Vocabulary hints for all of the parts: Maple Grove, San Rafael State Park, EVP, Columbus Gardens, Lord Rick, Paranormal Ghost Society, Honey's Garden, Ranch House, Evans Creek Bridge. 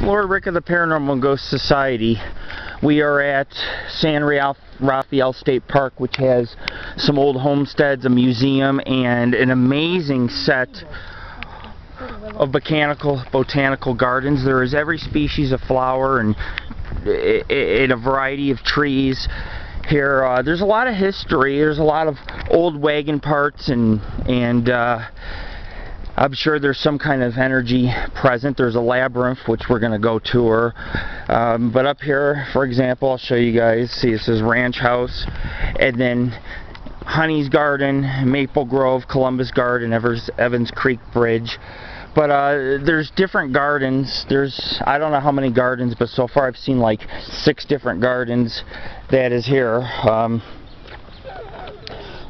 It's Lord Rick of the Paranormal Ghost Society. We are at San Rafael State Park, which has some old homesteads, a museum, and an amazing set of botanical gardens. There is every species of flower and in a variety of trees here. There's a lot of history. There's a lot of old wagon parts and I'm sure there's some kind of energy present. There's a labyrinth, which we're going to go tour. But up here, for example, I'll show you guys. See, this is Ranch House. And then Honey's Garden, Maple Grove, Columbus Garden, Evans Creek Bridge. But there's different gardens. There's, I don't know how many gardens, but so far I've seen like 6 different gardens that is here.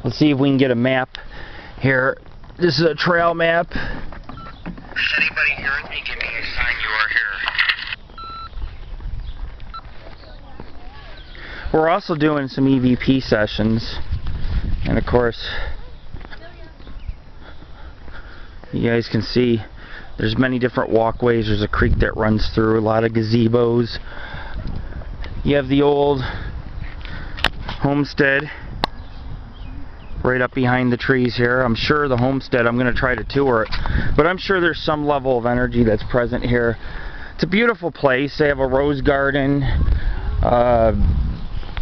Let's see if we can get a map here. This is a trail map. Does anybody hear me? Give me a sign you are here. We're also doing some EVP sessions. And of course, you guys can see there's many different walkways. There's a creek that runs through, a lot of gazebos. You have the old homestead right up behind the trees here. I'm sure the homestead, I'm going to try to tour it, but I'm sure there's some level of energy that's present here. It's a beautiful place. They have a rose garden.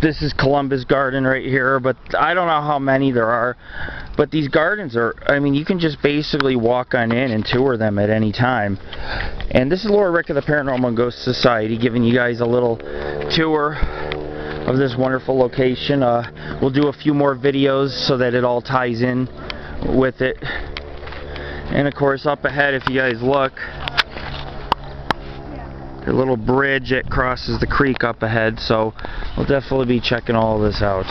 This is Columbus Garden right here, but I don't know how many there are. But these gardens are, I mean, you can just basically walk on in and tour them at any time. And this is Lord Rick of the Paranormal Ghost Society giving you guys a little tour of this wonderful location. We'll do a few more videos so that it all ties in with it. And of course, up ahead, if you guys look, the little bridge that crosses the creek up ahead. So we'll definitely be checking all this out.